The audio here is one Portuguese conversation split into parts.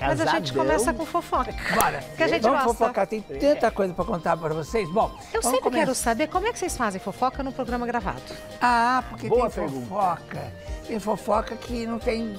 Mas a gente começa com fofoca. Bora. Que a gente gosta. Vamos fofocar, tem tanta coisa para contar para vocês. Bom, eu sempre quero saber como é que vocês fazem fofoca no programa gravado. Ah, porque tem fofoca que não tem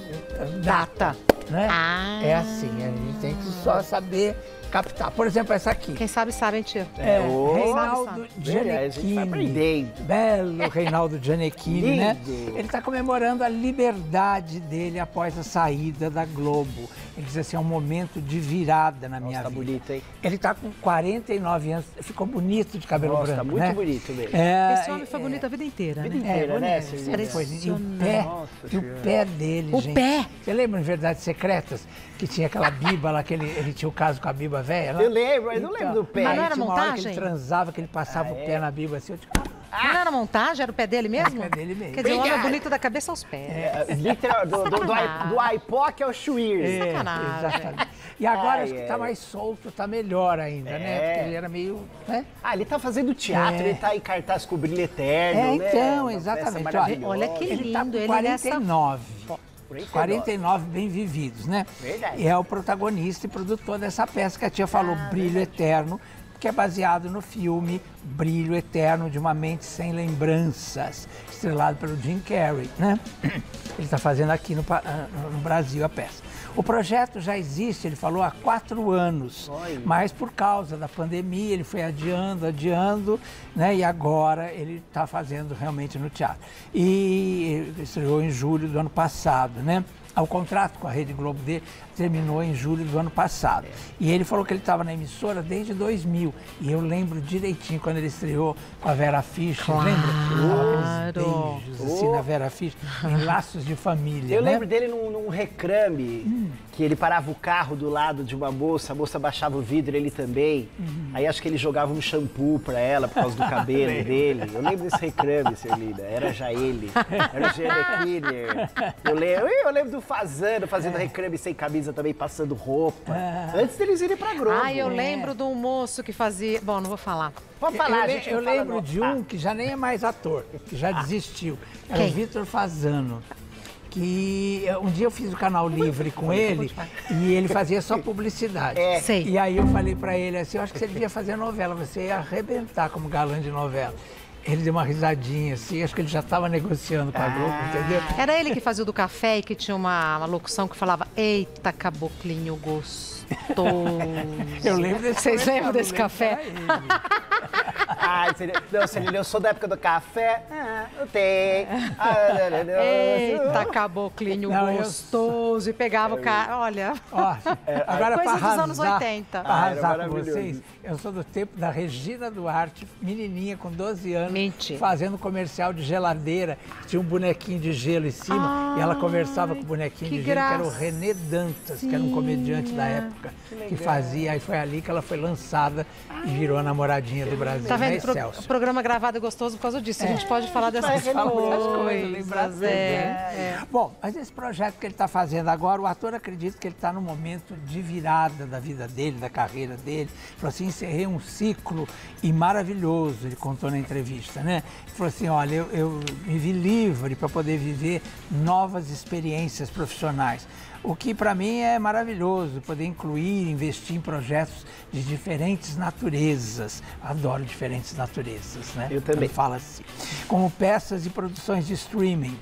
data, né? Ah. É assim, a gente tem que só saber captar. Por exemplo, essa aqui. Quem sabe, sabe, hein, tia? É, Reinaldo Gianecchini. Belo Reinaldo Gianecchini, né? Ele está comemorando a liberdade dele após a saída da Globo. Ele diz assim, é um momento de virada na minha vida. Tá bonito, hein? Ele tá com 49 anos, ficou bonito de cabelo branco, tá muito bonito mesmo. É, esse homem foi bonito a vida inteira, E o pé dele, gente. O pé? Você lembra em Verdades Secretas? Que tinha aquela Biba lá, que ele tinha o caso com a Biba velha? Eu lembro, mas não lembro do pé. Mas não era montagem? Hora que ele transava, que ele passava o pé na Biba assim, eu tipo... Não era montagem? Era o pé dele mesmo? Era o pé dele mesmo. Quer dizer, o homem bonito da cabeça aos pés. É, literal, do aipoque ao chuir. Sacanagem. Exatamente. E agora acho que tá mais solto, tá melhor ainda, né? Porque ele era meio... Né? Ah, ele tá fazendo teatro, ele tá em cartaz com o Brilho Eterno, né? Então, exatamente. Olha que lindo. Ele tá com 49. 49 bem vividos, né? Verdade. E é o protagonista e produtor dessa peça que a tia falou, Brilho Eterno, que é baseado no filme Brilho Eterno de uma Mente Sem Lembranças, estrelado pelo Jim Carrey, né? Ele está fazendo aqui no Brasil a peça. O projeto já existe, ele falou, há 4 anos, mas por causa da pandemia ele foi adiando, né? E agora ele está fazendo realmente no teatro. E estreou em julho do ano passado, né? O contrato com a Rede Globo dele terminou em julho do ano passado. E ele falou que ele estava na emissora desde 2000. E eu lembro direitinho quando ele estreou com a Vera Fischer. Lembra? Aqueles beijos assim na Vera Fischer, em Laços de Família. Eu lembro dele num reclame, que ele parava o carro do lado de uma moça, a moça baixava o vidro, ele também. Aí acho que ele jogava um shampoo pra ela por causa do cabelo dele. Eu lembro desse reclame, seu Lida. Era já ele. Era o Gianecchini. Eu lembro do Fazano fazendo reclame sem camisa também, passando roupa. Antes deles irem pra Globo. Ah, eu lembro do moço que fazia... Bom, não vou falar. Vou falar, gente. Eu lembro de um que já nem é mais ator, que já desistiu. Era o Vitor Fazano. Que um dia eu fiz o Canal Livre com ele e ele fazia só publicidade. E aí eu falei pra ele assim, eu acho que você devia fazer novela, você ia arrebentar como galã de novela. Ele deu uma risadinha assim, acho que ele já estava negociando com a Globo, entendeu? Era ele que fazia o do café e que tinha uma locução que falava, eita, caboclinho gostoso. Eu lembro desse Vocês lembram desse café? Ai, eu sou da época do café. Não tem. Eita, caboclinho gostoso. E pegava o cara. Olha. Agora, coisa dos anos 80. Pra arrasar com vocês, eu sou do tempo da Regina Duarte, menininha com 12 anos, fazendo comercial de geladeira. Tinha um bonequinho de gelo em cima e ela conversava com o bonequinho de gelo, que era o René Dantas, que era um comediante da época, que fazia. Aí foi ali que ela foi lançada e virou a namoradinha do Brasil. Tá vendo? O programa gravado é gostoso por causa disso. A gente pode falar dessas coisas. Bom, mas esse projeto que ele está fazendo agora, o ator acredita que ele está num momento de virada da vida dele, da carreira dele. Ele falou assim, encerrei um ciclo e maravilhoso, ele contou na entrevista, né? Ele falou assim, olha, eu me vi livre para poder viver novas experiências profissionais. O que para mim é maravilhoso, poder incluir, investir em projetos de diferentes naturezas. Adoro diferentes naturezas, né? Eu também. Ele fala assim. Como peças e produções de streaming.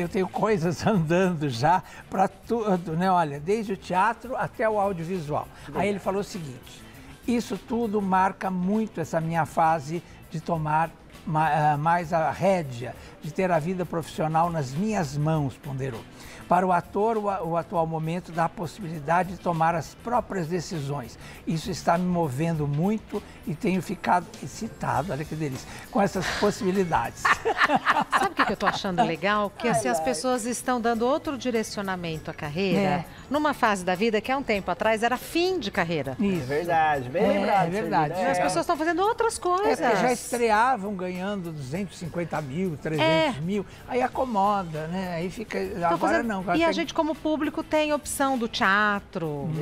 Eu tenho coisas andando já para tudo, né? Olha, desde o teatro até o audiovisual. Aí ele falou o seguinte, isso tudo marca muito essa minha fase de tomar mais a rédea, de ter a vida profissional nas minhas mãos, ponderou. Para o ator, o atual momento dá a possibilidade de tomar as próprias decisões. Isso está me movendo muito e tenho ficado excitado, olha que delícia, com essas possibilidades. Sabe o que eu estou achando legal? Que assim, as pessoas estão dando outro direcionamento à carreira, numa fase da vida que há um tempo atrás era fim de carreira. Isso. É verdade, bem lembrado. É verdade. As pessoas estão fazendo outras coisas. Já estreavam ganhando 250 mil, 300 mil, aí acomoda, né? Aí fica... Agora não. E a gente, como público, tem opção do teatro, do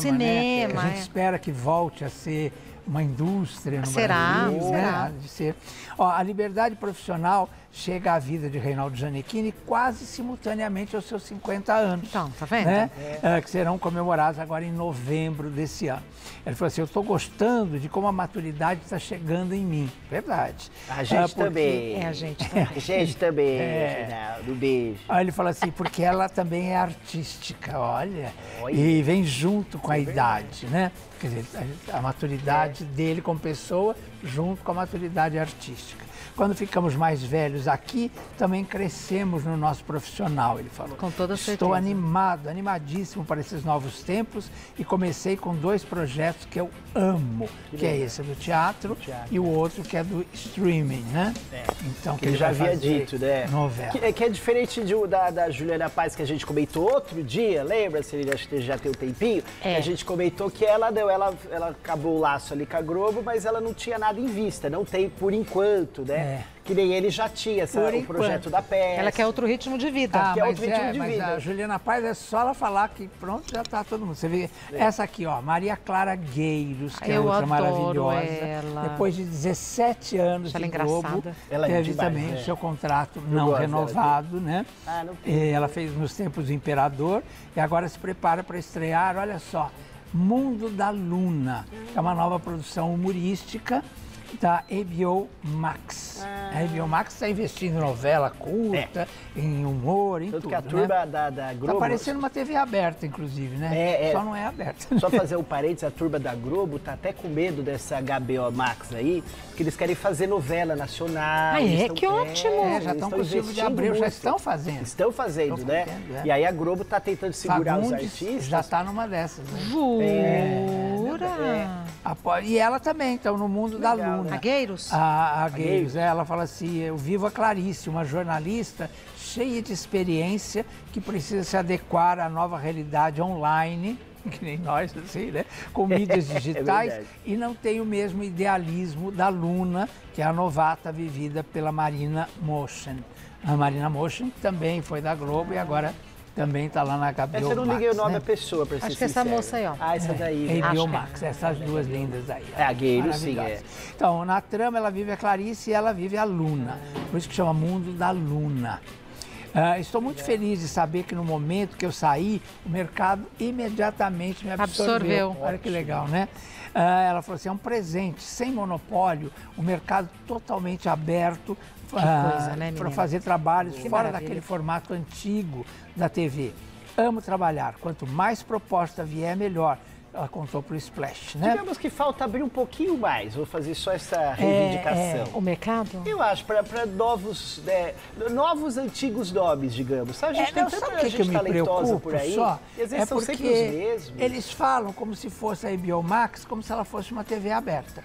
cinema. A gente espera que volte a ser uma indústria no Brasil. Será? De ser. Ó, a liberdade profissional chega à vida de Reinaldo Gianecchini quase simultaneamente aos seus 50 anos. Então, tá vendo? Né? É, que serão comemorados agora em novembro desse ano. Ele falou assim, eu estou gostando de como a maturidade está chegando em mim. Verdade. A gente também. É, a gente também. A gente também, Reinaldo, beijo. Aí ele fala assim, porque ela também é artística, olha. Oi. E vem junto com a idade, né? Quer dizer, a maturidade dele como pessoa junto com a maturidade artística. Quando ficamos mais velhos aqui, também crescemos no nosso profissional, ele falou. Com toda certeza. Estou animado, animadíssimo para esses novos tempos e comecei com dois projetos que eu amo, que é esse do teatro, e o outro que é do streaming, né? É. Então, que ele já havia dito, né? Novela. Que é diferente da Juliana Paes, que a gente comentou outro dia, lembra? Se ele já tem um tempinho, a gente comentou que ela acabou o laço ali com a Globo, mas ela não tinha nada em vista, não tem por enquanto, né? Que nem ele já tinha, sabe, o projeto da peça. Ela quer outro ritmo de vida. Ah, quer outro ritmo de vida. A Juliana Paes é só ela falar que pronto, já tá todo mundo. Você vê essa aqui, ó, Maria Clara Gueiros, que é outra maravilhosa. Ela. Depois de 17 anos de Globo, teve também seu contrato não renovado, né? Ah, não tem. Ela fez Nos Tempos do Imperador e agora se prepara para estrear, olha só, Mundo da Luna, que é uma nova produção humorística da HBO Max. A HBO Max está investindo em novela curta, em humor, em tudo, que a turma, né? da Globo... Está parecendo uma TV aberta, inclusive, né? Só não é aberta. Só fazer um parênteses, a turma da Globo está até com medo dessa HBO Max aí, porque eles querem fazer novela nacional. Que ótimo! Já estão com o Silvio de Abreu, já estão fazendo. Estão fazendo, né? E aí a Globo está tentando segurar os artistas. Já está numa dessas, né? Jura? E ela também, então, no Mundo da Luna. A Gueiros? A Gueiros, ela fala assim, eu vivo a Clarice, uma jornalista cheia de experiência que precisa se adequar à nova realidade online, que nem nós, assim, né? Com mídias digitais e não tem o mesmo idealismo da Luna, que é a novata vivida pela Marina Motion. A Marina Motion também foi da Globo e agora... Também está lá na HBO Max. Eu não liguei o nome da pessoa, para ser sincero. Acho que essa moça aí, ó. Ah, essa daí. HBO Max, essas duas lindas aí. É, a Gueiros, sim. Então, na trama, ela vive a Clarice e ela vive a Luna. Por isso que chama Mundo da Luna. Estou muito feliz de saber que no momento que eu saí, o mercado imediatamente me absorveu. Olha que legal, né? Ela falou assim, é um presente, sem monopólio, um mercado totalmente aberto, né, para fazer trabalhos fora daquele formato antigo da TV. Amo trabalhar, quanto mais proposta vier, melhor. Ela contou para o Splash, né? Digamos que falta abrir um pouquinho mais, vou fazer só essa reivindicação. O mercado? Eu acho, para novos, novos antigos nomes, digamos. Sabe, a gente tem tanta gente talentosa por aí, e às vezes são sempre os mesmos. Eles falam como se fosse a HBO Max, como se ela fosse uma TV aberta.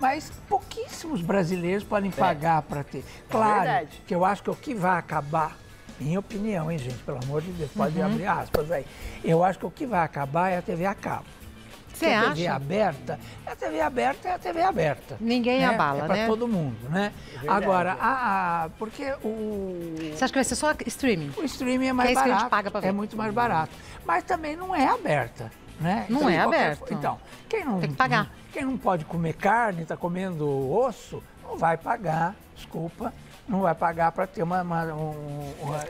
Mas pouquíssimos brasileiros podem pagar para ter. Claro, que eu acho que o que vai acabar... Minha opinião, hein, gente? Pelo amor de Deus, pode abrir aspas aí. Eu acho que o que vai acabar é a TV a cabo. Você acha? A TV aberta é a TV aberta. Ninguém abala, né? É para todo mundo, né? Agora, porque o... Você acha que vai ser só streaming? O streaming é mais barato. Que a gente paga pra ver. É muito mais barato. Mas também não é aberta, né? Não é aberta. Então, quem não... Tem que pagar. Quem não pode comer carne, tá comendo osso, não vai pagar, desculpa. Não vai pagar para ter uma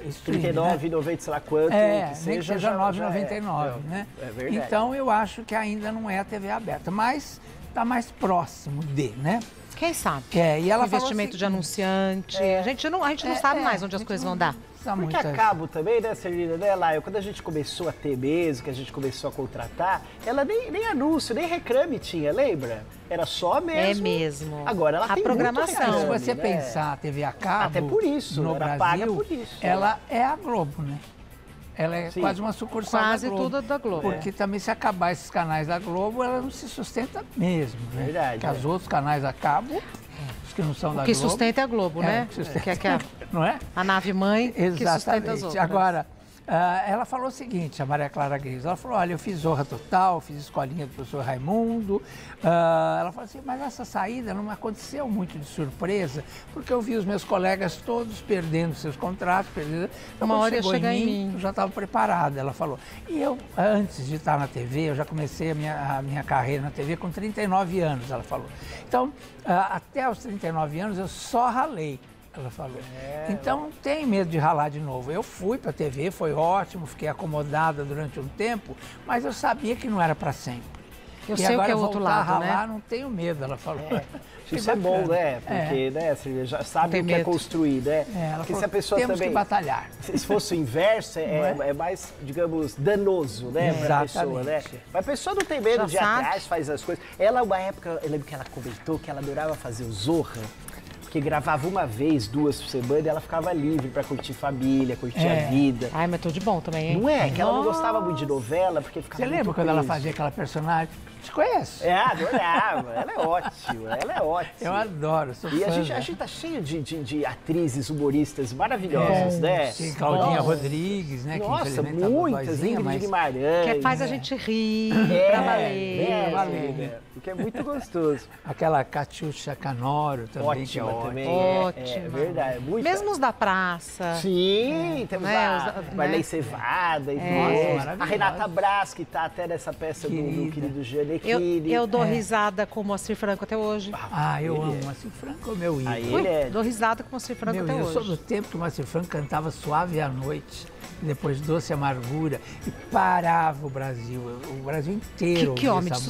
streaming, R$39,90, sei lá quanto, que seja R$9,99, né? É verdade. Então, eu acho que ainda não é a TV aberta, mas está mais próximo de, né? Quem sabe? E ela investimento assim, de anunciante, a gente não sabe mais onde as coisas vão dar. Porque a cabo também, né, Serena, né, Laio? Quando a gente começou a ter mesmo, que a gente começou a contratar, ela nem anúncio, nem reclame tinha, lembra? Era só mesmo. Agora ela tem programação. Muito reclame, se você pensar a TV a cabo, até por isso, no Brasil, paga por isso, ela é a Globo, né? Ela é quase uma sucursal da Globo. Quase tudo da Globo. Porque também se acabar esses canais da Globo, ela não se sustenta mesmo, né? Verdade. Porque os outros canais a cabo... Que não são da Globo. O que sustenta é a Globo, né? Não é? A nave-mãe que sustenta as outras. Agora, ela falou o seguinte, a Maria Clara Gueiros, ela falou, olha, eu fiz Zorra Total, fiz Escolinha do Professor Raimundo. Ela falou assim, mas essa saída não me aconteceu muito de surpresa, porque eu vi os meus colegas todos perdendo seus contratos, perdendo... Uma hora ia chegar em mim. Eu já estava preparada, ela falou. E eu, antes de estar na TV, eu já comecei a minha carreira na TV com 39 anos, ela falou. Então, até os 39 anos eu só ralei. Ela falou. É, então, tem medo de ralar de novo. Eu fui para a TV, foi ótimo, fiquei acomodada durante um tempo, mas eu sabia que não era para sempre. Eu sei agora o que é o outro lado, ralar, né? Não tenho medo, ela falou. É. Isso é bom, né? Porque, né, você já sabe o que é construir, né? É, ela falou, se a pessoa temos também, que batalhar. Se fosse o inverso, é mais, digamos, danoso, né? Para a pessoa, né? Mas a pessoa não tem medo já de ir atrás, faz as coisas. Ela, uma época, eu lembro que ela comentou que ela adorava fazer o Zorra, que gravava uma vez, duas por semana, e ela ficava livre pra curtir família, curtir a vida. Ai, mas tô de bom também, hein? Não é? Que ela não gostava muito de novela, porque ficava muito. Você lembra quando ela fazia aquela personagem? Te conheço. É, adorava. Ela é ótima, ela é ótima. Eu adoro, sou fã. E a gente tá cheio de atrizes, humoristas maravilhosas, né? Sim, Claudinha Rodrigues, né? Nossa, que muitas, Ingrid Guimarães. Que faz a gente rir, pra valer. Né? Porque é muito gostoso. Aquela Catiucha Canoro também, que é ótima. Também ótimo. É verdade. Muito mesmo os da praça. Sim, temos a Marlene Cevada e tudo. A Renata Brás, que tá até nessa peça do querido Gianecchini. Eu dou risada com o Moacir Franco até hoje. Ah, eu amo o Moacir Franco, meu ídolo. Dou risada com o Moacir Franco até hoje. Eu sou do tempo que o Moacir Franco cantava Suave à Noite, depois Doce Amargura, e parava o Brasil inteiro. Que homem de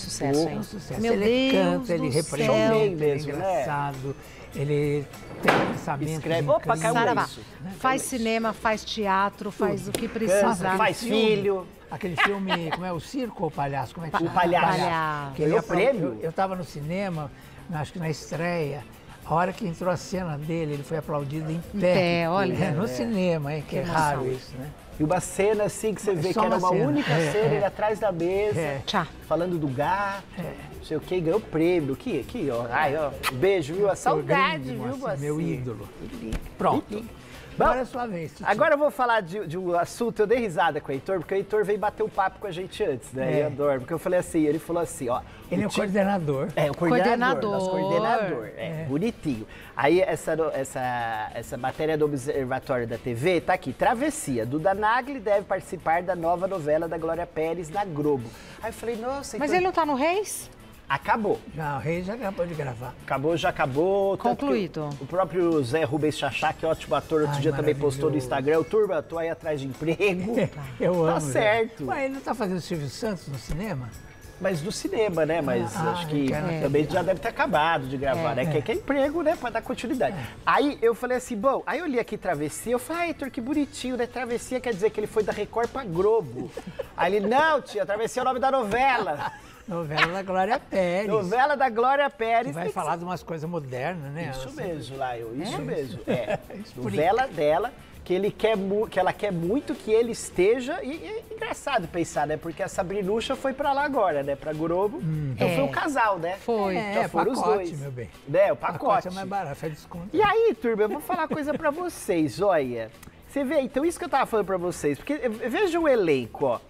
sucesso, hein? Meu Deus, canta, ele representa, ele é engraçado. Ele tem pensamento, escreve, opa, caiu isso. Faz cinema, faz teatro, faz o que precisar. Faz filho. Aquele filme, como é, o Circo ou o Palhaço? Como é que chama? O Palhaço. Ganhou prêmio. Eu estava no cinema, acho que na estreia, a hora que entrou a cena dele, ele foi aplaudido em pé. Olha. No cinema, hein, que é raro isso, né? E uma cena assim que você vê que era uma única cena, ele atrás da mesa, falando do gato, não sei o que, ganhou prêmio. Aqui, ó. Ai, ó. Um beijo, viu? A saudade, viu, você? Meu ídolo. Pronto. Bom, agora é sua vez. Agora eu vou falar de um assunto, eu dei risada com o Heitor, porque o Heitor veio bater um papo com a gente antes, né? Eu adoro, porque eu falei assim, ele falou assim, ó... Ele é o coordenador. É, o coordenador, nosso coordenador, bonitinho. Aí essa matéria do Observatório da TV tá aqui, Travessia, Duda Nagle deve participar da nova novela da Glória Pérez na Globo. Aí eu falei, nossa... Mas ele não tá no Reis? Acabou. Já, o Rei já acabou de gravar. Já acabou. Concluído. O próprio Zé Rubens Chachá, que é ótimo ator, outro dia também postou no Instagram. O Turba, tô aí atrás de emprego. Eu amo. Tá certo. Mas ele não tá fazendo o Silvio Santos no cinema? Mas do cinema, né? Mas acho que também já deve ter acabado de gravar, né? Que é emprego, né? Pra dar continuidade. Aí eu falei assim, bom, aí eu li aqui Travessia, eu falei, Heitor, que bonitinho, né? Travessia quer dizer que ele foi da Record pra Globo. Aí ele, não, tia, Travessia é o nome da novela. Novela da Glória Pérez. Novela da Glória Pérez. Que vai falar de umas coisas modernas, né? Isso mesmo, Laio. Isso mesmo. É. Novela dela, que ela quer muito que ele esteja. E é engraçado pensar, né? Porque a Sabrinucha foi pra lá agora, né? Pra Globo. Então foi um casal, né? Foi. Já foram os dois. Meu bem. Né? O pacote. O pacote é mais barato, faz desconto. E aí, turma, eu vou falar coisa pra vocês, olha. Você vê, então, isso que eu tava falando pra vocês. Porque veja o elenco, ó.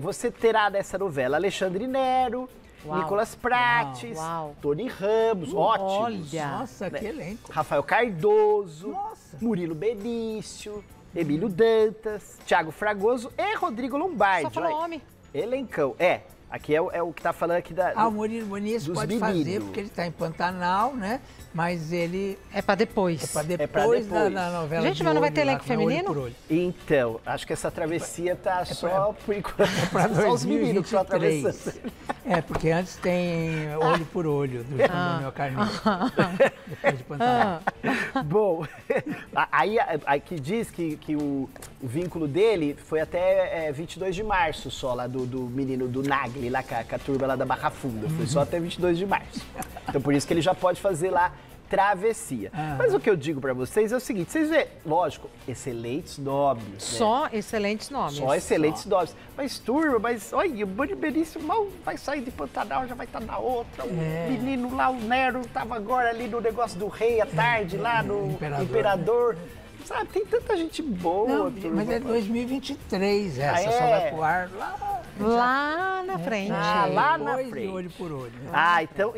Você terá nessa novela Alexandre Nero, Nicolas Prates, Tony Ramos, ótimos. Nossa, que elenco. Rafael Cardoso, Murilo Benício, Emílio Dantas, Thiago Fragoso e Rodrigo Lombardi. Só falou homem. Elencão, Aqui é o que tá falando aqui da... o Murilo Benício pode fazer, porque ele tá em Pantanal, né? Mas ele... É pra depois. É pra depois da novela. Gente, mas não vai ter elenco feminino? Olho por Olho. Então, acho que essa Travessia tá só por enquanto. Só os meninos que estão atravessando. Porque antes tem Olho por Olho, do meu Carminha. Depois de Pantanal. Bom, aí aqui diz que o vínculo dele foi até 22 de março só, lá do menino do Nagli. Lá com a turma lá da Barra Funda. Foi só até 22 de março. Então, por isso que ele já pode fazer lá Travessia. Mas o que eu digo pra vocês é o seguinte, vocês vê, lógico, excelentes nomes. Né? Só excelentes nomes. Só excelentes nomes. Mas, turma, olha, o Murilo Benício mal vai sair de Pantanal, já vai estar na outra. O menino lá, o Nero, tava agora ali no negócio do Rei à tarde, lá no Imperador. Né? Sabe, tem tanta gente boa. Não, mas é 2023 essa, só vai pro ar lá na frente. Lá na frente. Olho por Olho.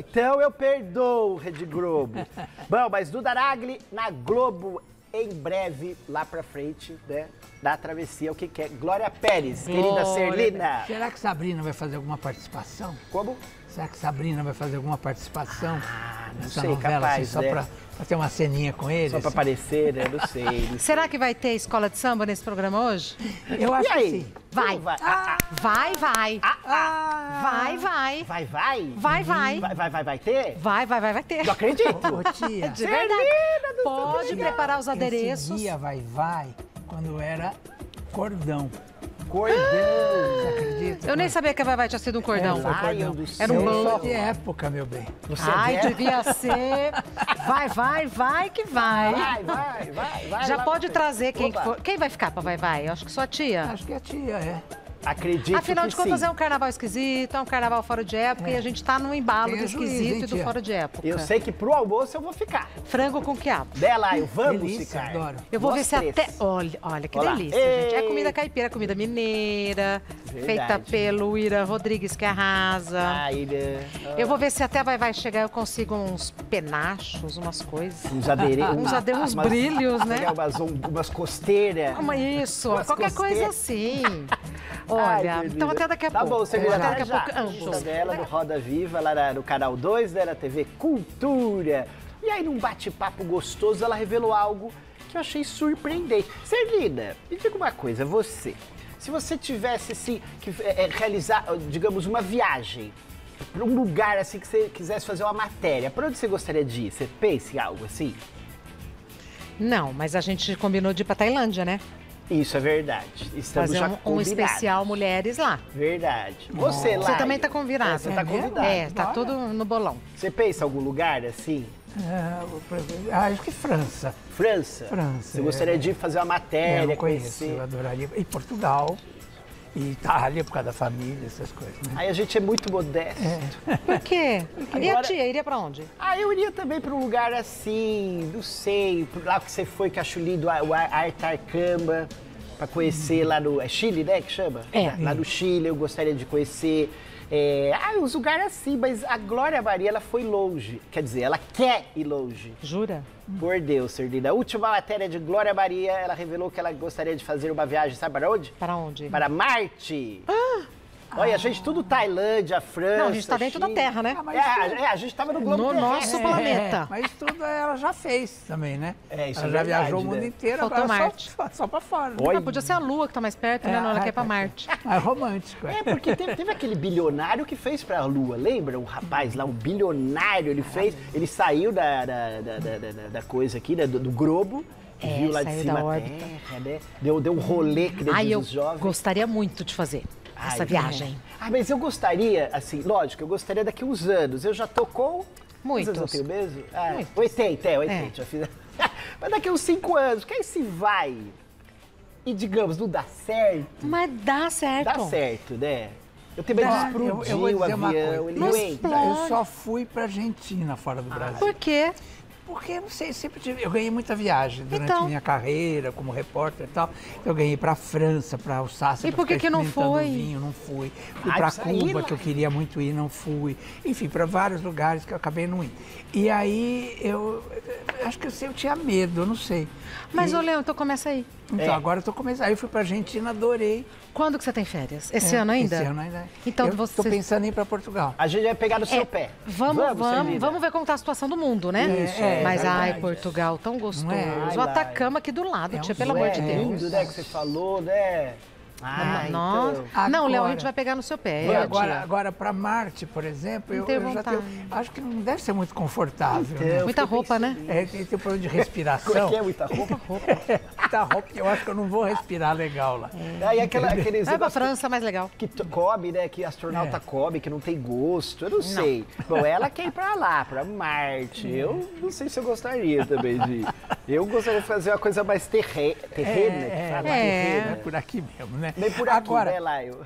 Então eu perdoo, Rede Globo. Bom, mas Duda Nagle na Globo em breve, lá pra frente, né? Da Travessia, o que é? Glória Pérez, querida Serlina. Será que Sabrina vai fazer alguma participação? Como? Será que Sabrina vai fazer alguma participação? nessa novela, capaz, assim, só para ter uma ceninha com eles. Só para aparecer, né? Não sei. Será que vai ter escola de samba nesse programa hoje? Eu acho que sim. Vai. Vai ter? Eu acredito. Ô, tia, de verdade. Pode preparar os adereços. Eu seguia vai, quando era cordão. Cordão, você acredita? Eu nem sabia que a Vai tinha sido um cordão. Era um bolo de época, meu bem. Ai, devia ser. Vai que vai. Vai. Já pode trazer quem for. Quem vai ficar pra Vai? Acho que só a tia. Acho que a tia, é. Acredito. Afinal de contas, é um carnaval esquisito, é um carnaval fora de época e a gente tá num embalo do esquisito e do fora de época. Eu sei que pro almoço eu vou ficar. Frango com quiabo. Dela, eu vamos ficar. Adoro. Eu vou ver se até... Olha, que delícia, gente. É comida caipira, comida mineira, feita pelo Ira Rodrigues, que arrasa. Eu vou ver se até vai chegar eu consigo uns penachos, umas coisas. Uns adereços. Uns brilhos, né? Umas costeiras. Isso, qualquer coisa assim. Olha, então até daqui a pouco. Tá bom, segunda-feira já. No Roda Viva, lá no Canal 2 da TV Cultura. E aí, num bate-papo gostoso, ela revelou algo que eu achei surpreendente. Serlina, me diga uma coisa, se você tivesse, assim, que realizar, digamos, uma viagem para um lugar, assim, que você quisesse fazer uma matéria, para onde você gostaria de ir? Você pensa em algo assim? Não, mas a gente combinou de ir para Tailândia, né? Isso é verdade. Estamos já combinados. Fazer um especial mulheres lá. Verdade. Você lá. Você também tá convidado. Você tá convidado. É, tá tudo no bolão. Você pensa em algum lugar assim? Acho que França. França. Você gostaria de fazer uma matéria? Eu conheço, eu adoraria. E Portugal. E Itália, por causa da família, essas coisas, né? Aí a gente é muito modesto. Por quê? E a tia iria pra onde? Ah, eu iria também pra um lugar assim, não sei, lá que você foi, que acho lindo, o Artarcamba, pra conhecer lá no... É Chile, né, que chama? Lá no Chile, eu gostaria de conhecer. Uns lugares assim, mas a Glória Maria, ela foi longe. Quer dizer, ela quer ir longe. Jura? Por Deus, Serdina. A última matéria de Glória Maria, ela revelou que ela gostaria de fazer uma viagem, sabe para onde? Para onde? Para Marte. Olha, a gente, tudo Tailândia, França, não, a gente tá dentro da Terra, né? A gente tava no globo terrestre. No nosso planeta. Mas tudo ela já fez também, né? Isso ela já viajou o mundo inteiro, faltou Marte. Só pra fora. Né? Podia ser a Lua que tá mais perto, né? Não, ela quer ir pra Marte. É romântico. Porque teve aquele bilionário que fez pra Lua, lembra? Um rapaz lá, um bilionário, ele fez, ele saiu da coisa aqui, né? Do globo. Viu lá de cima da órbita. Né? Deu um rolê que deu dos jovens. Eu gostaria muito de fazer essa viagem. Mas eu gostaria, assim, lógico, eu gostaria daqui a uns anos. Eu já tô com... Muitos. Eu tenho mesmo? 80, já fiz. Mas daqui a uns 5 anos, quem se vai e, digamos, não dá certo? Mas dá certo. Dá certo, né? Eu também explodi o avião, ele não entra. Eu só fui pra Argentina, fora do Brasil. Por quê? Porque, não sei, sempre tive, eu ganhei muita viagem durante a minha carreira como repórter e tal. Eu ganhei para a França, para Alsácia, e por que não foi? Vinho, não fui. Fui para Cuba, que eu queria muito ir, não fui. Enfim, para vários lugares que eu acabei não indo. E aí, eu acho que eu tinha medo, eu não sei. Mas, ô Leão, então começa aí. Então, agora eu tô começando. Aí eu fui pra Argentina, adorei. Quando que você tem férias? Esse ano ainda? Esse ano ainda. Então, tô pensando em ir pra Portugal. A gente vai pegar no seu pé. Vamos ver como tá a situação do mundo, né? Isso, mas, ai, Portugal, tão gostoso. O Atacama aqui do lado, tia, pelo amor de Deus. Lindo, né, que você falou, né? Nossa. Então... Não, Léo, a gente vai pegar no seu pé. Agora para Marte, por exemplo, eu já tenho, acho que não deve ser muito confortável. Né? Muita roupa, né? Tem problema de respiração. Como é que é muita roupa? Muita roupa, eu acho que eu não vou respirar legal lá. E aqueles vai pra França, mais legal. Que come, né? Que astronauta come, que não tem gosto, eu não sei. Bom, ela quer ir para lá, para Marte. Eu não sei se eu gostaria também de ir. Eu gostaria de fazer uma coisa mais terrena, terrena, por aqui mesmo, né? Bem por aqui. Agora,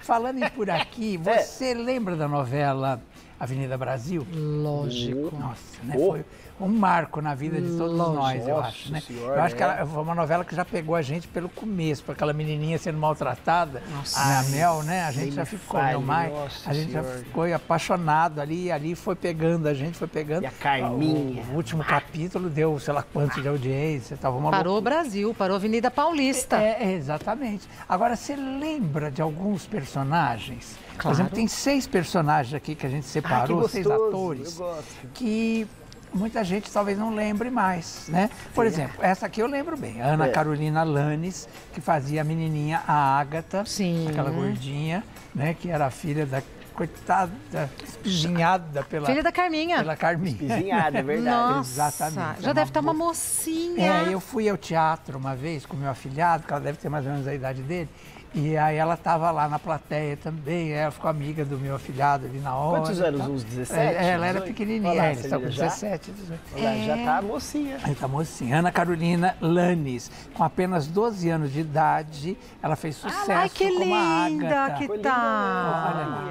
falando em por aqui, você lembra da novela Avenida Brasil? Lógico. Nossa, né? Foi um marco na vida de todos nós, eu acho, né? Senhora, eu acho que foi uma novela que já pegou a gente pelo começo, por aquela menininha sendo maltratada, a Mel, né? A gente já ficou, a gente já ficou apaixonado ali, e ali foi pegando, a gente foi pegando. E a Carminha. O último capítulo deu, sei lá quanto de audiência, tava uma parou o Brasil, parou a Avenida Paulista. Exatamente. Agora, você lembra de alguns personagens? Claro. Por exemplo, tem 6 personagens aqui que a gente separou, 6 atores, eu gosto. Que muita gente talvez não lembre mais, né? Por exemplo, essa aqui eu lembro bem, Ana Carolina Lannes, que fazia a menininha, a Ágata, aquela gordinha, né? Que era a filha da... coitada, espizinhada pela... filha da Carminha. Pela Carminha. Espizinhada, é verdade. Nossa, exatamente. Já deve estar uma mocinha. É, eu fui ao teatro uma vez com meu afilhado, que ela deve ter mais ou menos a idade dele, e aí ela estava lá na plateia também, ela ficou amiga do meu afilhado ali na hora. Quantos anos? Uns 17? Ela era pequenininha, eles estão com 17, 18. Já está mocinha. Ela está mocinha. Ana Carolina Lannes, com apenas 12 anos de idade, ela fez sucesso como a Ágata. Ah, que linda que tá. Olha lá.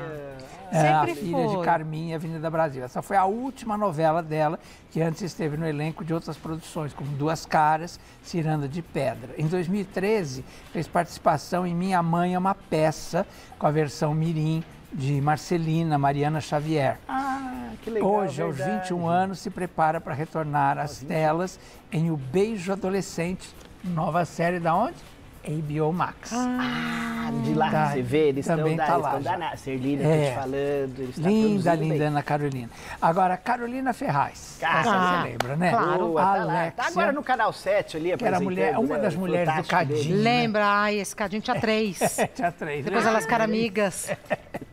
É, a filha de Carminha, Avenida Brasil. Essa foi a última novela dela, que antes esteve no elenco de outras produções, como Duas Caras, Ciranda de Pedra. Em 2013, fez participação em Minha Mãe é uma Peça, com a versão mirim de Marcelina, Mariana Xavier. Ah, que legal. Hoje, aos 21 anos, se prepara para retornar às telas em O Beijo Adolescente, nova série da onde? HBO Max. Ah, de lá você vê, eles também estão lá. Serlina, eu tô te falando. Eles linda Ana Carolina. Agora, Carolina Ferraz. Essa você lembra, né? Claro, tá agora no Canal 7 ali, que era uma das mulheres do Cadinho. Lembra? Ai, esse Cadinho tinha 3. Tinha 3. Depois elas ficaram amigas.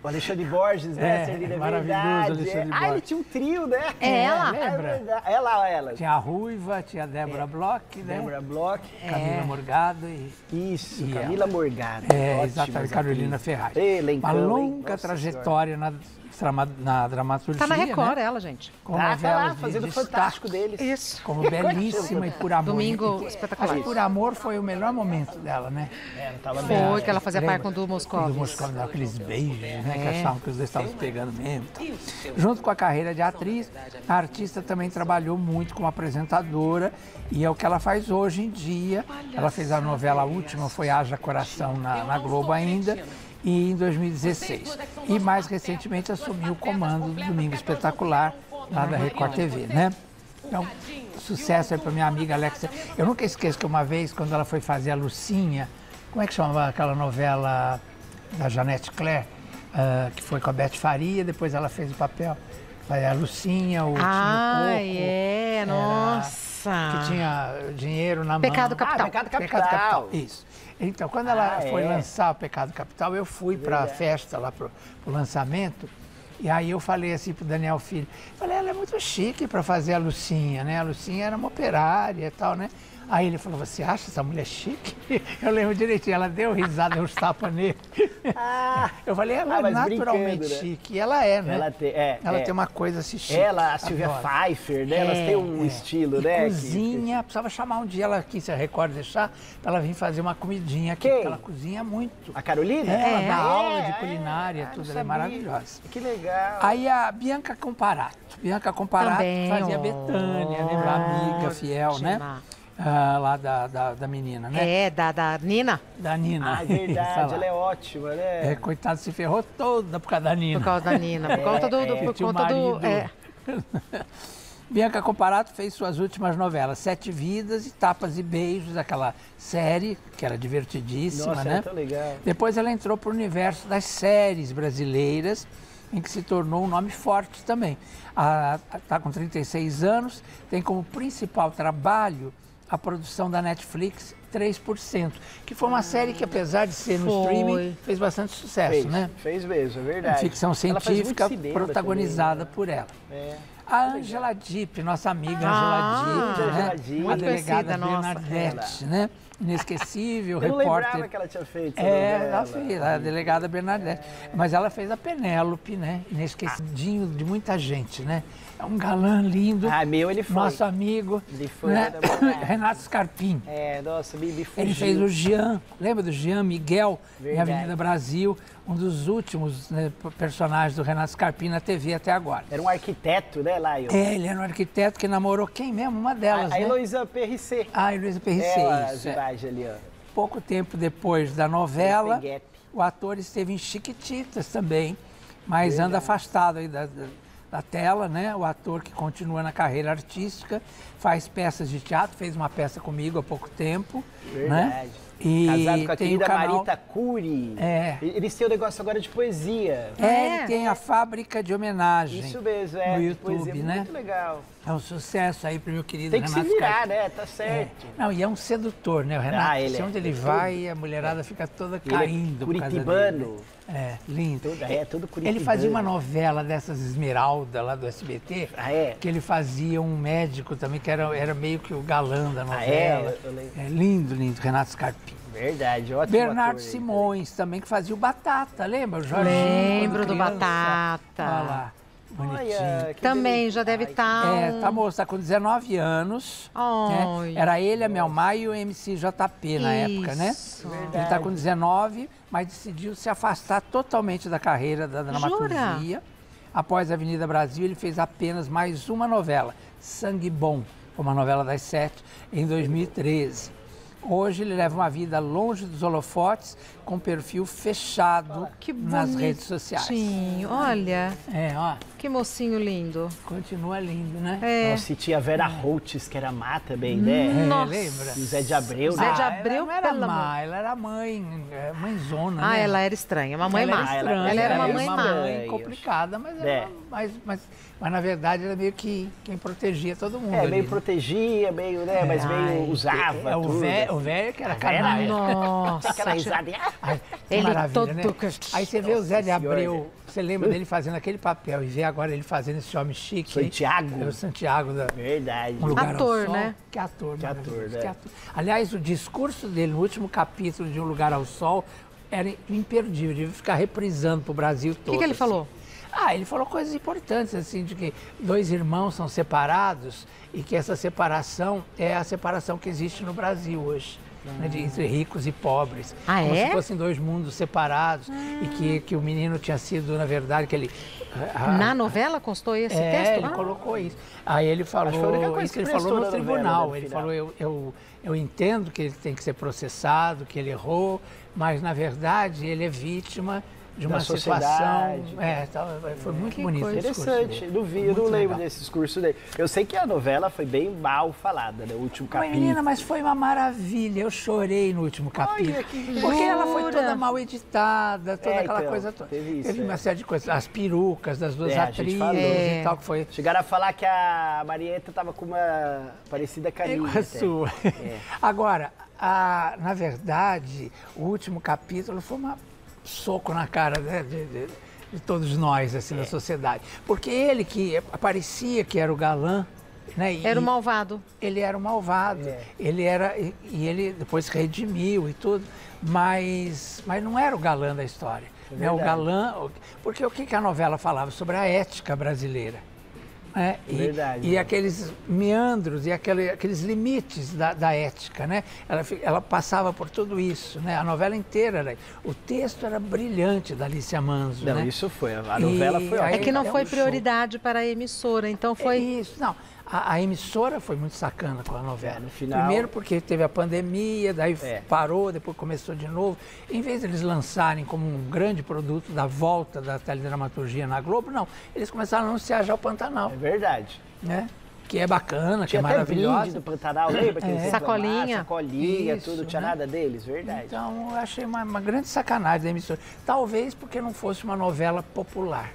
O Alexandre Borges, né? Serlina, maravilhoso, Alexandre Borges. Ah, ele tinha um trio, né? É ela. Lembra? Ela ou ela? Tinha a Ruiva, tinha a Débora Bloch, né? Débora Bloch, Camila Morgado e... Isso, e Camila Morgado. Exatamente, Carolina Ferraz. Uma longa trajetória na dramaturgia. Está na Record, né? Ela, gente. Como lá, fazendo o fantástico deles. Isso. Como belíssima e por amor. Domingo espetacular. Por amor foi o melhor momento dela, né? Foi que ela fazia par com o Du Moscovitz. Aqueles beijos, né? Que achavam que os dois estavam se pegando mesmo. Então. Junto com a carreira de atriz, a artista também trabalhou muito como apresentadora e é o que ela faz hoje em dia. Ela fez a novela última. A última foi Haja Coração na Globo ainda, e em 2016. E mais recentemente assumiu o comando do Domingo Espetacular, lá da Record TV, né? Então, sucesso aí para minha amiga Alexa. Eu nunca esqueço que uma vez, quando ela foi fazer a Lucinha, como é que chamava aquela novela da Janete Claire, que foi com a Beth Faria, depois ela fez o papel, a Lucinha, o Tino Coco. Nossa! Que tinha dinheiro na mão. Pecado Capital. Pecado Capital. Isso. Então, quando ela foi lançar o Pecado Capital, eu fui para a festa lá pro lançamento. E aí eu falei assim pro Daniel Filho, falei, ela é muito chique para fazer a Lucinha, né? A Lucinha era uma operária e tal, né? Aí ele falou, você acha essa mulher chique? Eu lembro direitinho, ela deu risada, eu tapa nele. Eu falei, ela é naturalmente chique. E ela é, né? Ela tem uma coisa assim chique. Ela, a Silvia Pfeiffer, né? Elas têm um estilo, e né? Cozinha, precisava chamar um dia ela aqui, se a Record deixar, pra ela vir fazer uma comidinha aqui. Porque ela cozinha muito. A Carolina? Ela dá aula de culinária, tudo, ela é maravilhosa. Que legal. Aí a Bianca Comparato. Bianca Comparato fazia Betânia, né? Amiga fiel, né? Lá da menina, né? Da Nina. Da Nina. Ah, verdade, ela é ótima, né? Coitada, se ferrou toda por causa da Nina. Por causa da Nina, por conta do... Bianca Comparato fez suas últimas novelas, Sete Vidas e Tapas e Beijos, aquela série que era divertidíssima, né? Nossa, é tão legal. Depois ela entrou para o universo das séries brasileiras, em que se tornou um nome forte também. Está com 36 anos, tem como principal trabalho a produção da Netflix 3%, que foi uma série que, apesar de ser no streaming, fez bastante sucesso, né? Fez mesmo, é verdade. Ficção científica protagonizada por ela. A Angela Dipp, nossa amiga Angela Dipp, né? A delegada Bernadette, né? Inesquecível, repórter. Eu não lembrava que ela tinha feito. Ela fez, a delegada Bernadette. Mas ela fez a Penélope, né? Inesquecidinho de muita gente, né? É um galã lindo. Meu, ele foi. Nosso amigo. Ele foi. Né? Renato Scarpim. Nossa, me fugiu. Ele fez o Jean, lembra do Jean Miguel, em Avenida Brasil? Um dos últimos, né, personagens do Renato Scarpim na TV até agora. Era um arquiteto, né, Laio? Ele era um arquiteto que namorou quem mesmo? Uma delas, né? A Heloísa Périssé. A Heloísa Périssé, isso. Ali, ó. Pouco tempo depois da novela, o ator esteve em Chiquititas também, mas anda afastado aí da tela, né? O ator que continua na carreira artística, faz peças de teatro, fez uma peça comigo há pouco tempo, né? E casado com a querida Marita Cury. É. Eles têm um negócio agora de poesia. É, ele tem a fábrica de homenagem. Isso mesmo, é. No YouTube, poesia, né? Muito legal. É um sucesso aí pro meu querido Renato. Tem que se virar, né? Tá certo. É. Não, e é um sedutor, né? O Renato, ele é. Onde ele vai, a mulherada fica toda caindo. Ele é curitibano. É, lindo. Todo curitibano. Ele fazia uma novela dessas Esmeralda, lá do SBT, que ele fazia um médico também, que era meio que o galã da novela. É lindo, lindo. Renato Scarpim. Verdade, ótimo. Bernardo Simões também, que fazia o Batata, lembra? O Jorginho. Lembro do Batata. Olha lá. Bonitinho. Olha, também já deve estar... tá moço, tá com 19 anos. Né? Era ele, a Mel Maia e o MC JP na época, né? Verdade. Ele tá com 19, mas decidiu se afastar totalmente da carreira da dramaturgia. Após a Avenida Brasil, ele fez apenas mais uma novela, Sangue Bom, uma novela das 7, em 2013. Hoje ele leva uma vida longe dos holofotes, com perfil fechado nas redes sociais. Sim, olha. Ó. Que mocinho lindo. Continua lindo, né? Nossa, e tinha Vera Holtz, que era má também, né? Nossa. Lembra? Zé de Abreu, né? Zé de Abreu, ela era má, ela era mãezona, né? Ela era estranha, uma mãe má. Ela era uma mãe má. Complicada, mas era mas na verdade era meio que quem protegia todo mundo. Meio protegia, meio, né? Mas meio usava. O velho que era canalha. Nossa. Aquela risada. Ele maravilha, né? Aí você vê o Zé de Abreu, você lembra dele fazendo aquele papel e vê agora ele fazendo esse homem chique. Santiago. É o Santiago da... Verdade. Um lugar ator, ao sol. Né? Que ator, que ator, né? Que ator. Aliás, o discurso dele no último capítulo de Um Lugar ao Sol era imperdível, devia ficar reprisando pro Brasil todo. O que ele falou? Ele falou coisas importantes, assim, de que dois irmãos são separados e que essa separação é a separação que existe no Brasil hoje. Né, entre ricos e pobres, como se fossem dois mundos separados e que o menino tinha sido, na verdade, que ele... Na novela constou esse texto? Ele colocou isso. Aí ele falou, isso que ele falou no tribunal, ele falou, eu entendo que ele tem que ser processado, que ele errou, mas, na verdade, ele é vítima de uma situação... foi muito bonito. Interessante, eu não lembro desse discurso dele. Eu sei que a novela foi bem mal falada, né? O último capítulo. Menina, mas foi uma maravilha, eu chorei no último capítulo. Olha, que porque ela foi toda mal editada, toda aquela coisa toda. Teve isso, uma série de coisas, as perucas das duas atrizes e tal, que foi... Chegaram a falar que a Marieta estava com uma parecida carinha. É a sua. Agora, na verdade, o último capítulo foi uma... soco na cara, né, de todos nós, assim, da sociedade. Porque ele que parecia que era o galã, né? Era o malvado. Ele era o malvado. Ele era, e ele depois redimiu e tudo, mas não era o galã da história. Né? O galã, porque o que a novela falava? Sobre a ética brasileira. Né? E aqueles meandros e aqueles limites da ética, né? Ela passava por tudo isso, né? A novela inteira, o texto era brilhante da Alicia Manzo, né? Isso foi, a novela foi... É que não foi prioridade para a emissora, então foi... Isso, não. A emissora foi muito sacana com a novela. No final... Primeiro porque teve a pandemia, daí parou, depois começou de novo. Em vez de eles lançarem como um grande produto da volta da teledramaturgia na Globo, não. Eles começaram a anunciar já o Pantanal. É verdade. Né? Que é bacana, que é maravilhosa. Tinha do Pantanal, lembra? Sacolinha. Sacolinha, isso, tudo, tinha nada deles, verdade. Então, eu achei uma grande sacanagem da emissora. Talvez porque não fosse uma novela popular,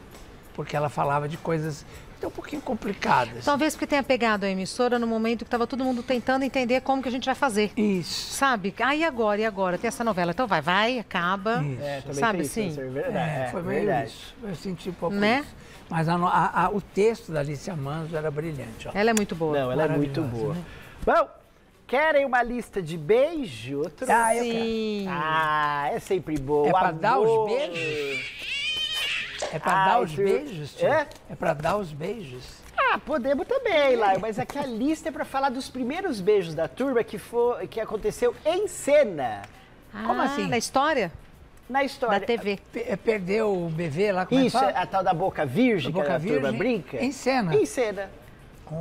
porque ela falava de coisas... um pouquinho complicadas. Talvez porque tenha pegado a emissora no momento que estava todo mundo tentando entender como que a gente vai fazer. Isso. Sabe? E agora? Tem essa novela. Então vai, acaba. Isso. Sabe, sim. Foi meio isso. Eu senti um pouco isso. Mas o texto da Alicia Manzo era brilhante. Ó. Ela é muito boa. Não, ela é muito boa. Né? Bom, querem uma lista de beijos? Eu quero. É sempre boa. É para dar os beijos? É pra dar os beijos, tio? É pra dar os beijos? Podemos também, Laio, mas aqui a lista é pra falar dos primeiros beijos da turma que aconteceu em cena. Como assim? Na história? Na história. Da TV. Perdeu o bebê lá, como é que fala? Isso, a tal da boca virgem, que a turma brinca. Em cena. Em cena.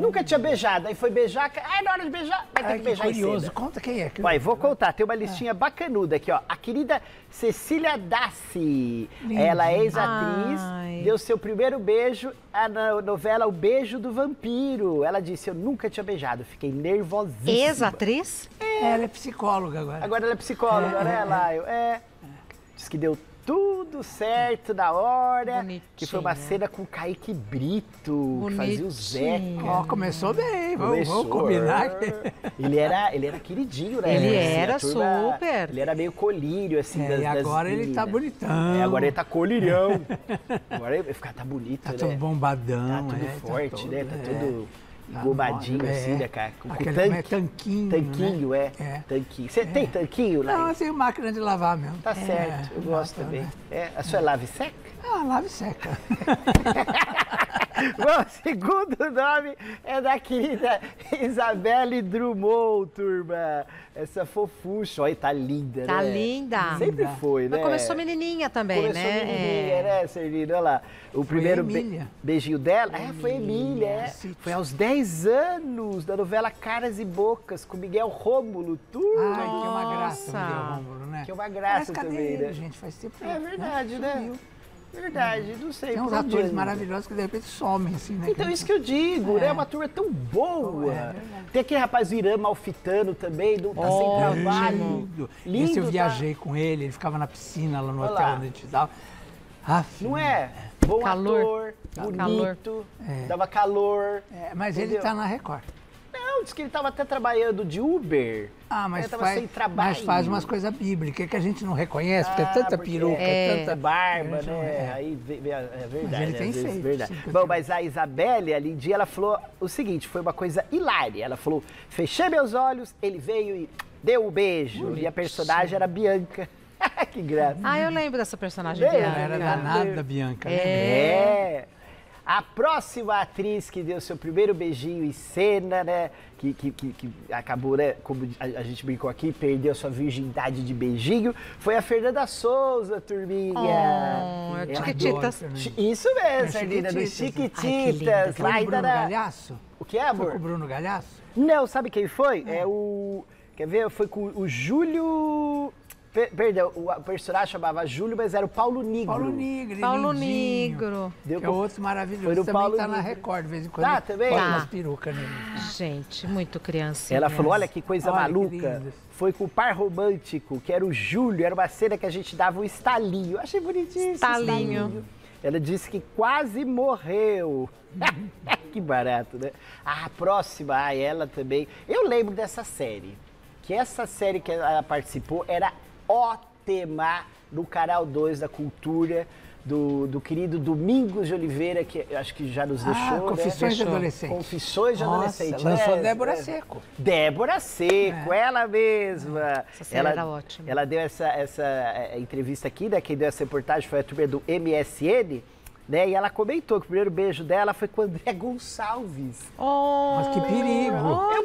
Nunca tinha beijado, aí foi beijar, ai, na hora de beijar, vai ter que beijar em cima. Curioso, conta quem é. Vai, vou contar, tem uma listinha bacanuda aqui, ó. A querida Cecília Dassi, ela é ex-atriz, deu seu primeiro beijo na novela O Beijo do Vampiro. Ela disse, eu nunca tinha beijado, fiquei nervosíssima. Ex-atriz? É. Ela é psicóloga agora. Agora ela é psicóloga, né, Laio? É. Diz que deu tudo certo na hora. Bonitinha. Que foi uma cena com o Kaique Brito, que fazia o Zeca. Ó, começou bem, vamos combinar. Ele era queridinho, né? Ele era turma, super. Ele era meio colírio, assim, agora ele tá bonitão. É, agora ele tá colirião. Agora ele tá bonito, tá, né? Tá todo bombadão. Tá tudo forte, tá todo, né? Tá tudo... Gomadinho, assim, né, cara? Com tanque, tanquinho. Tanquinho, né? Tanquinho. Você tem tanquinho lá? Não, eu tenho máquina de lavar mesmo. Tá certo, eu gosto também. Né? É, a sua é lave seca? Ah, lave seca. Bom, o segundo nome é da querida Isabelle Drummond, turma. Essa fofucha, olha, tá linda, né? Tá linda. Sempre foi, né? Mas começou menininha também, começou, né? Começou menininha, né, Serginho? Olha lá. O primeiro beijinho dela foi Emília. Foi aos 10 anos da novela Caras e Bocas, com Miguel Rômulo, turma. Ai, que é uma graça, Miguel Rômulo, né? Que é uma graça também, né? Gente, faz tempo. É verdade, né? Verdade, não sei. Tem uns atores maravilhosos que de repente somem, assim, né? Então, isso que eu digo, né? Uma turma tão boa. Tem aquele rapaz do Irã Malfitano também, do, tá sem trabalho. Lindo. Esse eu viajei com ele, ele ficava na piscina lá no hotel onde a gente dava. Não é? Bom calor, ator, bonito, dava calor. É, mas entendeu? Ele tá na Record. Não, disse que ele estava até trabalhando de Uber. Ah, mas tava sem trabalho. Mas faz umas coisas bíblicas que a gente não reconhece, porque é tanta peruca, tanta barba, né? Aí é verdade. Mas ele tem feito. Bom, mas a Isabelle, ali em dia, ela falou o seguinte, foi uma coisa hilária. Ela falou, fechei meus olhos, ele veio e deu um beijo. E a personagem era Bianca. Que graça. Ah, eu lembro dessa personagem. Ela era danada, Bianca. É. A próxima atriz que deu seu primeiro beijinho em cena, né? Que acabou, né? Como a gente brincou aqui, perdeu sua virgindade de beijinho, foi a Fernanda Souza, turminha. Chiquititas. Isso mesmo, Sardinha, do Chiquititas. Foi o Bruno Galhaço? O que é, amor? Foi com o Bruno Galhaço? Não, sabe quem foi? É o... Quer ver? Foi com o Júlio... Perdão, o personagem chamava Júlio, mas era o Paulo Nigro. Paulo Nigro. É outro maravilhoso. Foi o Paulo tá na Record, de vez em quando. Tá, também? Põe umas perucas nele. Gente, muito criancinha. Ela falou, olha que coisa maluca. Que foi com o par romântico, que era o Júlio. Era uma cena que a gente dava um estalinho. Eu achei bonitinho estalinho. Ela disse que quase morreu. Que barato, né? A próxima, ela também. Eu lembro dessa série. Que essa série que ela participou era ótima no Canal 2 da Cultura, do querido Domingos de Oliveira, que acho que já nos deixou, Confissões de Adolescente. Confissões de Adolescente. Lançou Débora Seco. Débora Seco, ela mesma. Essa série era ótima. Ela deu essa entrevista aqui, né? Quem deu essa reportagem foi a turma do MSN. Né? E ela comentou que o primeiro beijo dela foi com o André Gonçalves. Mas que perigo!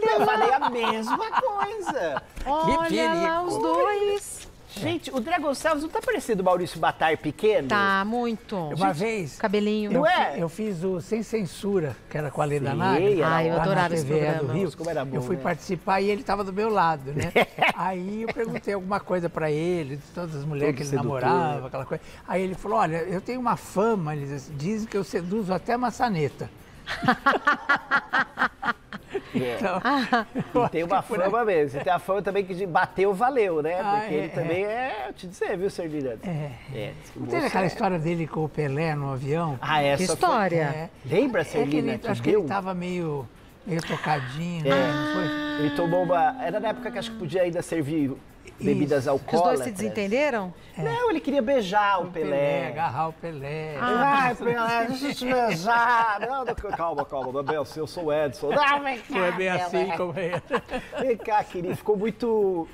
Eu falei a mesma coisa. Que perigo! Lá os dois. Gente, o André Gonçalves não tá parecendo o Maurício Batar pequeno? Tá, muito. Uma vez... Cabelinho. Não é? Eu fiz o Sem Censura, que era com a Leda Nagle. Ah, eu adorava esse programa. Como era bom, eu fui participar e ele tava do meu lado, né? Aí eu perguntei alguma coisa pra ele, de todas as mulheres que ele namorava, aquela coisa. Aí ele falou, olha, eu tenho uma fama, dizem que eu seduzo até a maçaneta. Então, e tem uma fama mesmo. E tem a fama também que de bateu, valeu, né? Porque ele também eu te dizer, viu, Sardinha? Não teve aquela história dele com o Pelé no avião? Essa história. Lembra, Sardinha? Acho que ele tava meio tocadinho, né? Não foi? Ele tomou uma... Era na época que acho que podia ainda servir... bebidas alcoólicas. Os dois se desentenderam? Não, ele queria beijar o Pelé. Agarrar o Pelé. Ai, Pelé, deixa eu te beijar. Não, calma, calma, não é bem assim, eu sou o Edson. Não, vem cá, não é bem assim como é. Vem cá, querido, ficou muito...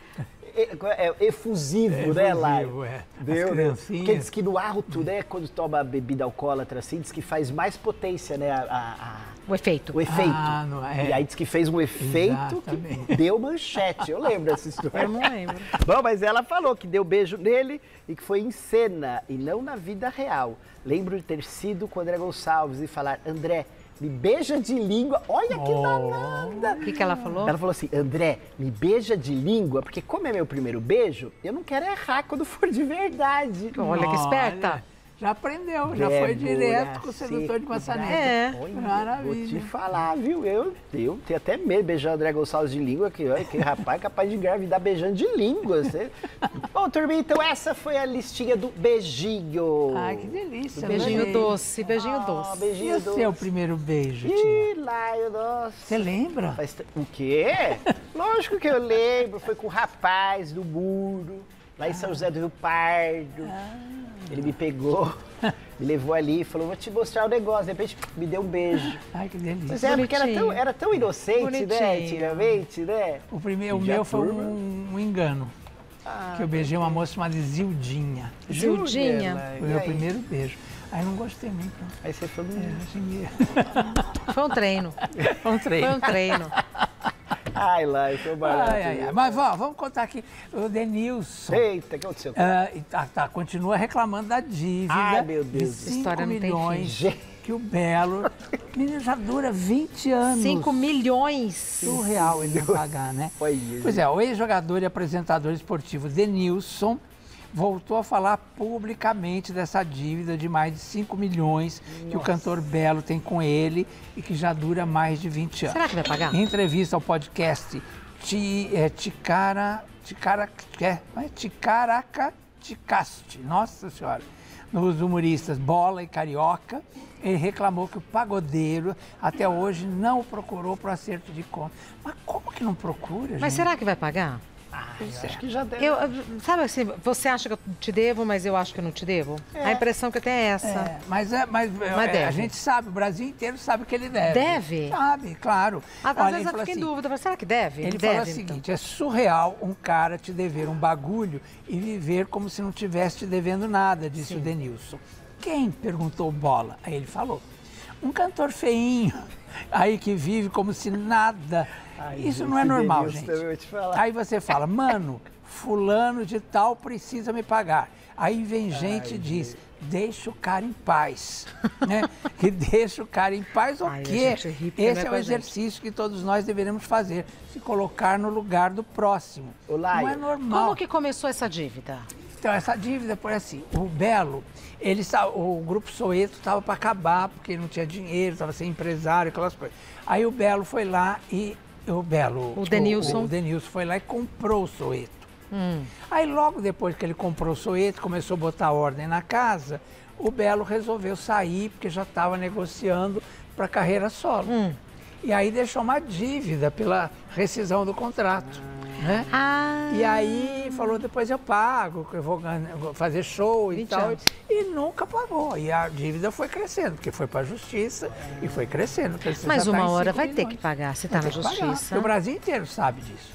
efusivo, né, Laio? Deu, né? Porque diz que no arroto, né, quando toma bebida alcoólatra, assim, diz que faz mais potência, né, o efeito. O efeito. Não é. E aí diz que fez um efeito que deu manchete. Eu lembro dessa história. Eu não lembro. Bom, mas ela falou que deu beijo nele e que foi em cena e não na vida real. Lembro de ter sido com o André Gonçalves e falar, André, me beija de língua. Olha que danada. O que ela falou? Ela falou assim, André, me beija de língua, porque como é meu primeiro beijo, eu não quero errar quando for de verdade. Olha que esperta. Já aprendeu, já foi direto com o sedutor de maçaneta. É, maravilha. Vou te falar, viu? Eu tenho até medo de beijar o André Gonçalves de língua, que olha, que rapaz é capaz de engravidar beijando de língua. Você... Bom, turminha, então essa foi a listinha do beijinho. Ai, que delícia. Beijinho doce, beijinho doce. Beijinho doce. E o seu primeiro beijo, tia? Ih, lá, eu doce. Você lembra? O quê? Lógico que eu lembro, foi com o rapaz do muro, lá em São José do Rio Pardo. Ele me pegou, me levou ali e falou, vou te mostrar o negócio. De repente, me deu um beijo. Ai, que delícia. Mas é, porque era tão inocente, bonitinho, né, antigamente, né? O primeiro, o meu foi um engano. Ah, que eu beijei uma moça chamada Zildinha. Zildinha? Foi o meu primeiro beijo. Aí não gostei muito. Aí você falou, foi um treino. Foi um treino. Foi um treino. Ai, lá, isso é barato. Mas vamos contar aqui. O Denilson. Eita, o que aconteceu? Continua reclamando da dívida. Ai, meu Deus. 5 milhões que o Belo. Menino, já dura 20 anos. 5 milhões. Surreal ele não pagar, né? Pois é, o ex-jogador e apresentador esportivo Denilson voltou a falar publicamente dessa dívida de mais de 5 milhões que o cantor Belo tem com ele e que já dura mais de 20 anos. Será que vai pagar? Em entrevista ao podcast Ticaraca Ticaste, nossa senhora, nos humoristas Bola e Carioca, ele reclamou que o pagodeiro até hoje não o procurou para o acerto de conta. Mas como que não procura, gente? Mas será que vai pagar? Eu acho que já deve. Sabe assim, você acha que eu te devo, mas eu acho que eu não te devo? É. A impressão que eu tenho é essa. É, mas a gente sabe, o Brasil inteiro sabe que ele deve. Deve? Sabe, claro. Às vezes eu fico em dúvida, mas será que deve? Ele deve, fala o seguinte, então. É surreal um cara te dever um bagulho e viver como se não tivesse te devendo nada, disse o Denilson. Quem? Perguntou Bola. Aí ele falou, um cantor feinho aí que vive como se nada... Ai, isso não é normal, gente. Aí você fala, mano, fulano de tal precisa me pagar. Aí vem gente e diz, deixa o cara em paz. Né? Que deixa o cara em paz o quê? Esse é o exercício que todos nós deveremos fazer, se colocar no lugar do próximo. Não é normal. Como que começou essa dívida? Então, essa dívida foi assim, o Belo, o Grupo Soweto estava para acabar, porque não tinha dinheiro, estava sem empresário, aquelas coisas. Aí o Belo foi lá e... O Denilson foi lá e comprou o Soweto. Aí logo depois que ele comprou o Soweto, começou a botar ordem na casa, o Belo resolveu sair, porque já estava negociando para carreira solo. E aí deixou uma dívida pela rescisão do contrato. Né? E aí falou, depois eu pago, que eu vou fazer show e tal. E nunca pagou. E a dívida foi crescendo, porque foi para a justiça e foi crescendo. Mas uma hora vai ter que pagar, se está na justiça. O Brasil inteiro sabe disso.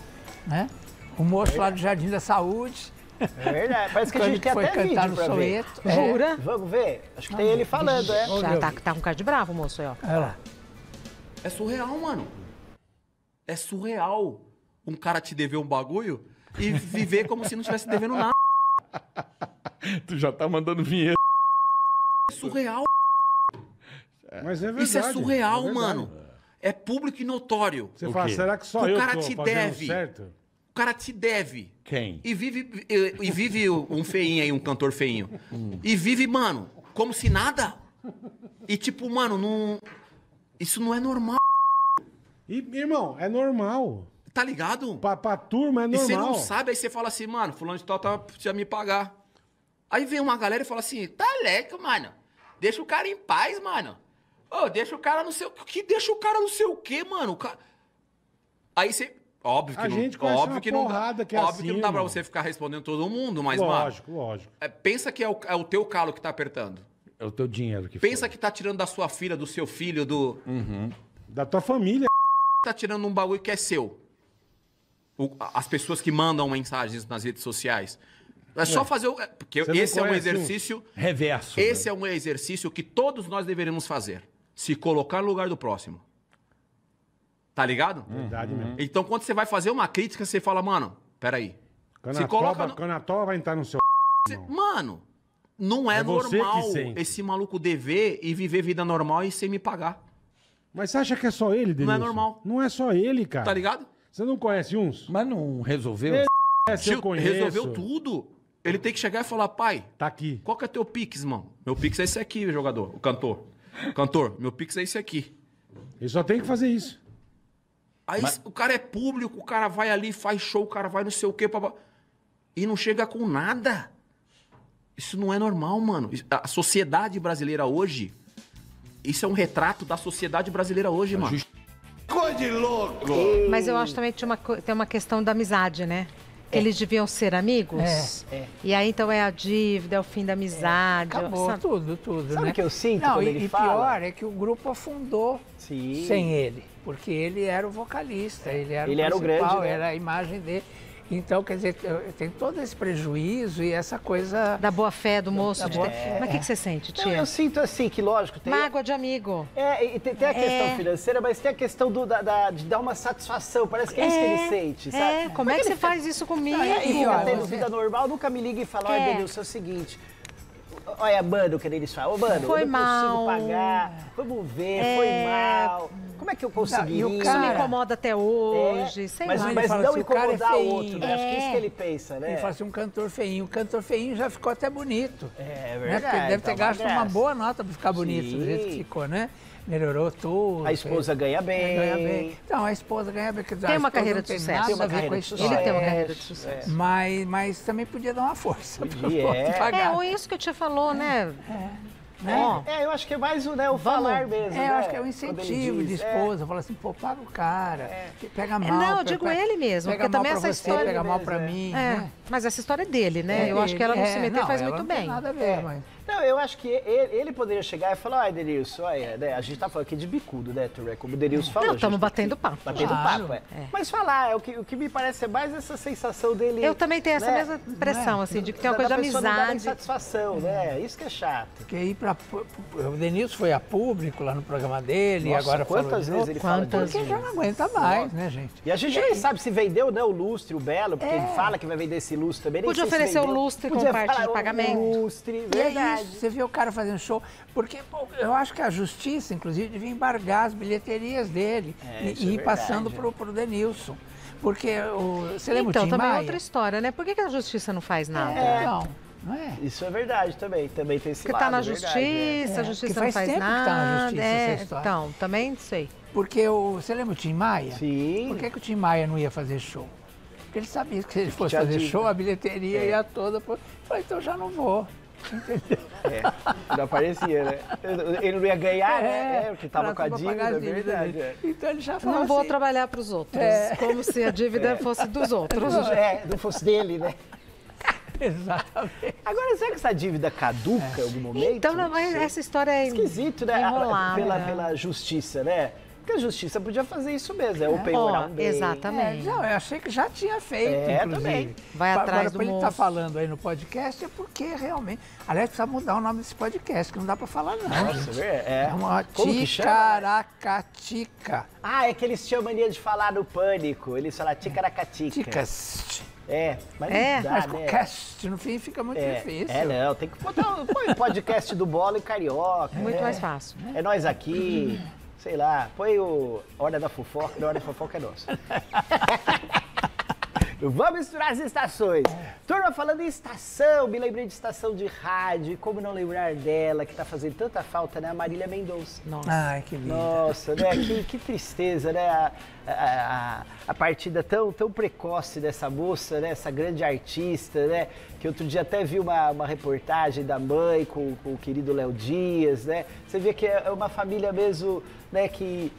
Né? O moço lá do Jardim da Saúde... É verdade, parece que a gente tem até vídeo pra ver. Jura? Vamos ver? Acho que tem ele falando, é. Já tá com cara de bravo, moço. Olha lá. É surreal, mano. É surreal. Um cara te dever um bagulho e viver como se não estivesse devendo nada. Tu já tá mandando vinheta. É surreal. Mas é verdade. Isso é surreal, mano. É público e notório. Você fala, será que só eu tô fazendo certo? O cara te deve. Quem? E vive um feinho aí, um cantor feinho. E vive, mano, como se nada. E tipo, mano, não... Isso não é normal. Irmão, é normal. Tá ligado? Pra turma é normal. E você não sabe, aí você fala assim, mano, fulano de tal precisa me pagar. Aí vem uma galera e fala assim, tá leco, mano. Deixa o cara em paz, mano. Ô, deixa o cara não sei o que. Deixa o cara não sei o que, mano. Aí você... Óbvio que não dá pra você ficar respondendo todo mundo, mas, mano... Lógico, lógico. Pensa que é o teu calo que tá apertando. É o teu dinheiro que pensa que tá tirando da sua filha, do seu filho, do... Da tua família. Tá tirando um bagulho que é seu. As pessoas que mandam mensagens nas redes sociais. É só fazer... Porque esse é um exercício... Reverso. Esse é um exercício que todos nós deveremos fazer. Se colocar no lugar do próximo. Tá ligado? Verdade mesmo. Então, quando você vai fazer uma crítica, você fala, mano, peraí. Quando a toba vai entrar no seu... Mano, não é normal esse maluco dever e viver vida normal e sem me pagar. Mas você acha que é só ele, Denilson? Não é normal. Não é só ele, cara. Tá ligado? Você não conhece uns? Mas não resolveu? Resolveu tudo. Ele tem que chegar e falar, pai... Tá aqui. Qual que é teu pix, mano? Meu pix é esse aqui, jogador. O cantor. Cantor, meu pix é esse aqui. Ele só tem que fazer isso. Aí mas... o cara é público, o cara vai ali, faz show, o cara vai não sei o quê. Pra... E não chega com nada. Isso não é normal, mano. A sociedade brasileira hoje... Isso é um retrato da sociedade brasileira hoje, mano. Coisa de louco! Mas eu acho também que tem uma questão da amizade, né? É. Eles deviam ser amigos. É. E aí, então, é a dívida, é o fim da amizade. É. Acabou sabe? Tudo, sabe, né? O que eu sinto quando ele fala? Pior é que o grupo afundou. Sim. Sem ele. Porque ele era o vocalista, ele era o grande, né? Era a imagem dele. Então, quer dizer, tem todo esse prejuízo e essa coisa... Da boa-fé do moço. Mas o que você sente, tia? Não, eu sinto assim, que lógico... Tem... Mágoa de amigo. É, e tem a questão financeira, mas tem a questão de dar uma satisfação. Parece que é isso que ele sente, sabe? É, como é que você faz isso comigo? E eu tenho vida normal, nunca me liga e fala, olha, Denilson, é o seguinte... Olha, mano, que eles falam, mano, foi eu não consigo pagar, vamos ver, foi mal... Como é que eu consegui? Não, isso me incomoda até hoje, sei lá. Mas não assim, incomodar o outro, né? Acho que é isso que ele pensa, né? Ele fala assim, um cantor feinho. O cantor feinho já ficou até bonito. É verdade. Né? Porque ele deve ter gasto uma boa nota para ficar bonito, do jeito que ficou, né? Melhorou tudo. A esposa ganha bem. Então, a esposa ganha bem. Tem uma carreira de sucesso. Ele tem uma carreira de sucesso. Mas também podia dar uma força. Ou isso que o tio falou, né? Eu acho que é mais o falar mesmo. Eu acho que é o incentivo de esposa. Fala assim, pô, paga o cara, pega mal. Não, eu digo ele mesmo, porque também essa história... Pega mal pra mim. Mas essa história é dele, né? Eu acho que ela não se meteu faz muito bem. Não, ela não tem nada a ver, mas... Não, eu acho que ele poderia chegar e falar, ai, Denilson, a gente tá falando aqui de bicudo, né, Turé? Como o Denilson falou. Não, estamos batendo papo. Batendo papo, Mas falar, o que me parece é mais essa sensação dele... Eu também tenho essa mesma impressão, assim, de que tem uma coisa de amizade. Não dá insatisfação, né? Isso que é chato. Porque ir pra... O Denilson foi a público lá no programa dele, e agora falou... Quantas vezes ele falou? Porque já não aguenta mais, né, gente? E a gente nem sabe se vendeu, né, o lustre, o belo, porque ele fala que vai vender esse lustre também. Podia oferecer o lustre com parte de pagamento. Lustre, verdade. Você vê o cara fazendo show, porque eu acho que a justiça, inclusive, devia embargar as bilheterias dele e ir passando pro Denilson. Porque você lembra o Tim Maia? Então, também é outra história, né? Por que a justiça não faz nada? Não é? Isso é verdade também, tem esse lado. Porque tá na justiça, a justiça não faz nada. Faz tempo que tá na justiça essa história. Então, também não sei. Porque você lembra o Tim Maia? Sim. Por que o Tim Maia não ia fazer show? Porque ele sabia que se ele fosse fazer show, a bilheteria ia toda... Eu falei, então já não vou. Não aparecia, né? Ele não ia ganhar, né? Porque tava com a dívida, é verdade. Então ele já falou. Não vou trabalhar para os outros. Como se a dívida fosse dos outros. Não fosse dele, né? Exatamente. Agora, será que essa dívida caduca em algum momento? Então, essa história é esquisito, né? Pela justiça, né? Porque a justiça podia fazer isso mesmo, ou penhorar um bem. Exatamente. Não, eu achei que já tinha feito, inclusive. Também. Vai atrás do moço. Ele tá falando aí no podcast, é porque realmente... Aliás, precisa mudar o nome desse podcast, que não dá pra falar, não. Nossa, é uma ticaracatica. Ah, é que eles tinham mania de falar no Pânico. Eles falam ticaracatica. Ticas. Mas com cast no fim fica muito difícil. Não, tem que botar o podcast do Bola e Carioca. Muito mais fácil. Né? É nós aqui... Sei lá, põe o Hora da Fofoca, a Hora da Fofoca é nossa. Vamos misturar as estações. Turma, falando em estação, me lembrei de estação de rádio, como não lembrar dela, que tá fazendo tanta falta, né? A Marília Mendonça. Nossa. Ai, que linda. Nossa, né? Que tristeza, né? A partida tão precoce dessa moça, né? Essa grande artista, né? Que outro dia até vi uma reportagem da mãe com o querido Léo Dias, né? Você vê que é uma família mesmo, né? Que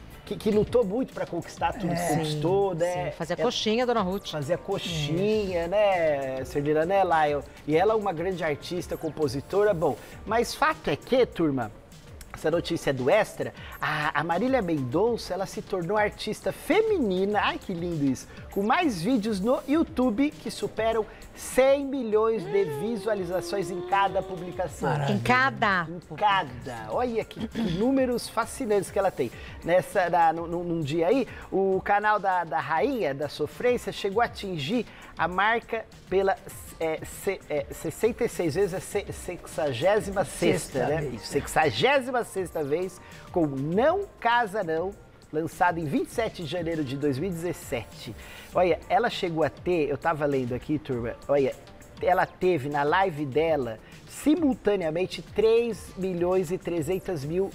lutou muito para conquistar tudo que conquistou, né? Sim. Fazia coxinha, Dona Ruth. Fazia coxinha, né, Cerdina, né, Lion? E ela é uma grande artista, compositora, bom. Mas fato é que, turma, essa notícia é do Extra, a Marília Mendonça, ela se tornou artista feminina, ai que lindo isso, com mais vídeos no YouTube que superam 100 milhões de visualizações em cada publicação. Maravilha. Em cada? Em cada. Olha que números fascinantes que ela tem. Num dia aí, o canal da Rainha da Sofrência chegou a atingir a marca pela 66 vezes, a 66ª, né? 66ª vez com Não Casa Não, lançado em 27 de janeiro de 2017. Olha, ela chegou a ter, eu tava lendo aqui, turma, olha, ela teve na live dela, simultaneamente, 3 milhões e 300 mil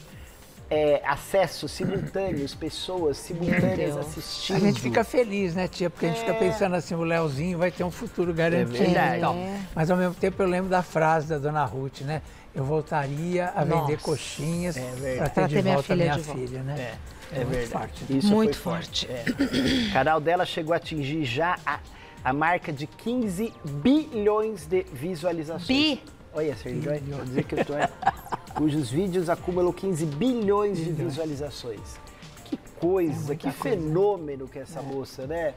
acessos simultâneos, pessoas simultâneas assistindo. A gente fica feliz, né, tia? Porque a gente fica pensando assim, o Leozinho vai ter um futuro garantido e tal. Mas, ao mesmo tempo, eu lembro da frase da Dona Ruth, né? Eu voltaria a vender coxinhas para ter de volta minha filha, né? É muito forte. Isso muito forte. O canal dela chegou a atingir já a marca de 15 bilhões de visualizações. Olha, Sergio, vou dizer que eu tô... cujos vídeos acumulam 15 bilhões de visualizações. Que coisa, que fenômeno que é essa moça, né?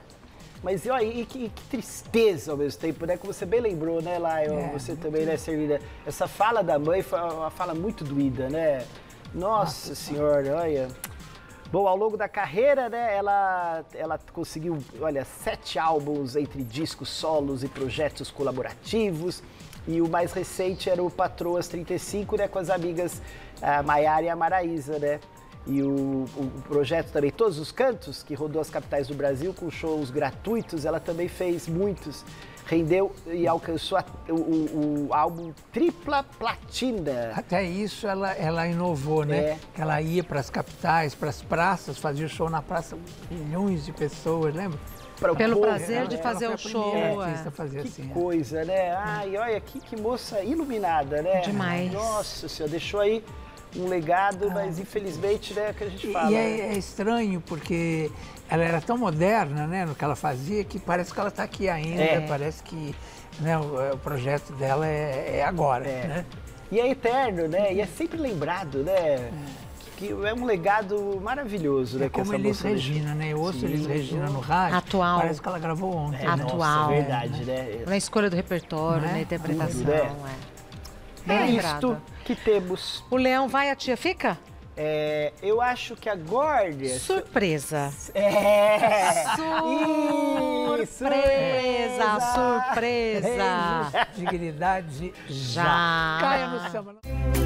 Mas olha, que tristeza ao mesmo tempo, né? Que você bem lembrou, né, Laio? Você também, né, Sergida? Essa fala da mãe foi uma fala muito doída, né? Nossa Senhora, olha... Bom, ao longo da carreira, né, ela conseguiu, olha, 7 álbuns entre discos, solos e projetos colaborativos. E o mais recente era o Patroas 35, né, com as amigas Maiara e a Maraísa, né? E o projeto também Todos os Cantos, que rodou as capitais do Brasil com shows gratuitos, ela também fez muitos. Rendeu e alcançou o álbum tripla platina. Até isso ela inovou, né? Ela ia para as capitais, para as praças, fazia show na praça, milhões de pessoas, lembra? Pelo prazer de fazer o show. Que coisa, né? Ai, olha, que moça iluminada, né? Demais. Nossa Senhora, deixou aí um legado, mas infelizmente, né, é o que a gente fala. E é estranho, porque ela era tão moderna, né, no que ela fazia, que parece que ela está aqui ainda, parece que, né, o projeto dela é agora, né? E é eterno, né? E é sempre lembrado, né? É um legado maravilhoso, né? Como Elis Regina, né? Eu ouço Elis Regina no rádio. Atual. Parece que ela gravou ontem. Atual. Nossa, verdade, né? Na escolha do repertório, na interpretação. É isto que temos. O Leão vai, a tia fica? É, eu acho que a Glória... Surpresa. Surpresa, surpresa. Dignidade já. Caia no samba.